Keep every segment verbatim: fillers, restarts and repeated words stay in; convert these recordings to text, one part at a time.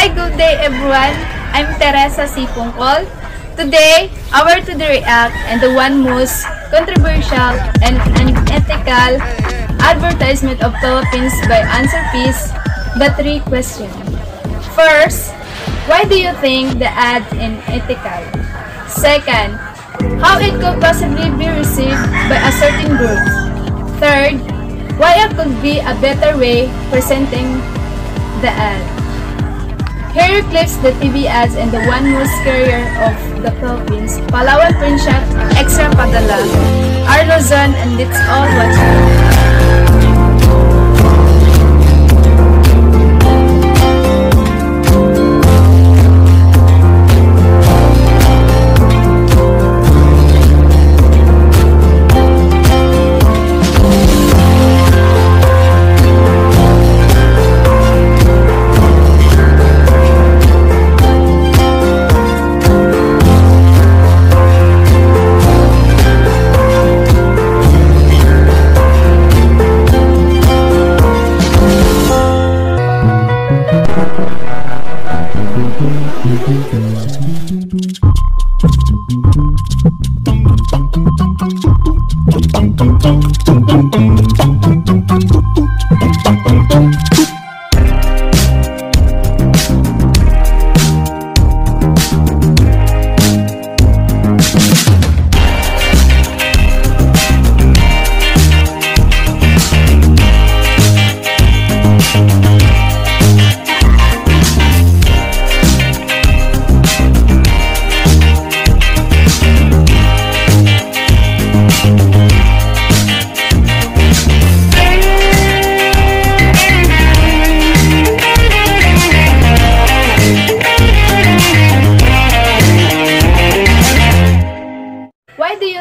Hi, good day everyone. I'm Teresa C. Pungcol. Today, our to the react and the one most controversial and unethical advertisement of Philippines by Answerpiece, but three questions. First, why do you think the ad is unethical? Second, how it could possibly be received by a certain group? Third, why it could be a better way presenting the ad? Here clips the T V ads and the one most carrier of the Philippines, Palawan Pawnshop, Extra Padala, Arlozan, and let's all watch it.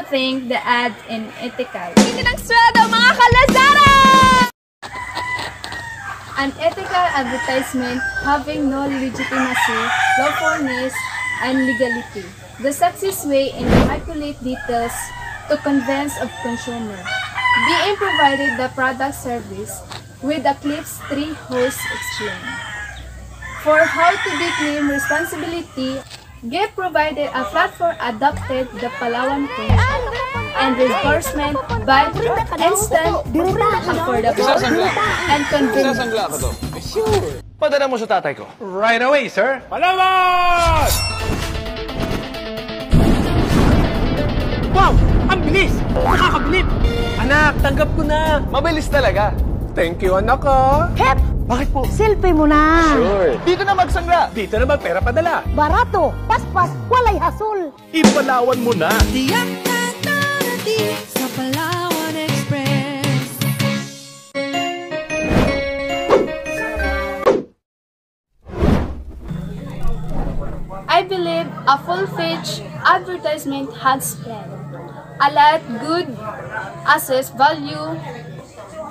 Think the ad in ethical. Hindi ng sweldo, mga kalazara! An ethical advertisement having no legitimacy, lawfulness, and legality. The sexist way in manipulate details to convince of consumer. Being provided the product service with the clips three hosts explain. For how to declaim responsibility, G A P provided a platform adopted the Palawan Pawnshop and endorsement by instant, affordable, and convenient. Padala mo sa tatay ko. Right away, sir. Palawan! Wow! Ang bilis! Nakakabilip! Anak, tanggap ko na. Mabilis talaga. Thank you, anak ko. Hep! Bakit po? Selfie mo na. Sure. Dito na magsangla. Dito na magpera padala. Barato. Paspas. Walay hasul. Ipalawan mo na. Diyan ka narating sa Palawan Express. I believe a full-fledged advertisement has planned. A lot good assets value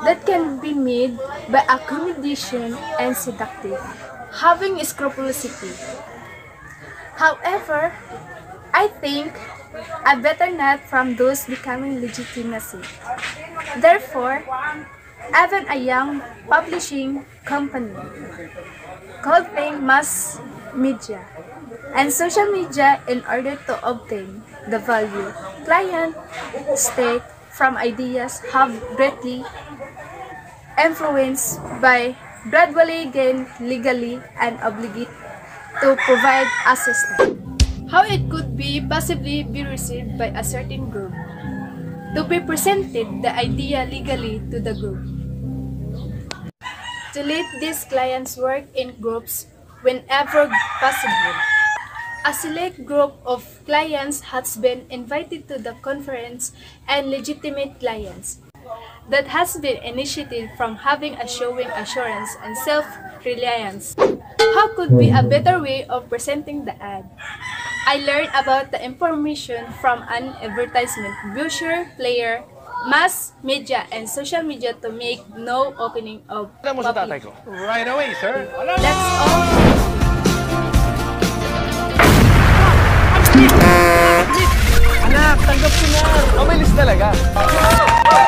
that can be made by accommodation and seductive, having scrupulosity. However, I think I better not from those becoming legitimacy. Therefore, even a young publishing company called Payne Mass Media and social media in order to obtain the value client state from ideas have greatly influenced by gradually gained legally and obligated to provide assistance. How it could be possibly be received by a certain group, to be presented the idea legally to the group. To let these clients work in groups whenever possible. A select group of clients has been invited to the conference and legitimate clients that has been initiated from having a showing assurance and self-reliance. How could be a better way of presenting the ad? I learned about the information from an advertisement brochure, player, mass media, and social media to make no opening of public. Right away, sir. That's all. Anak, tanggap ko na. Mabilis talaga.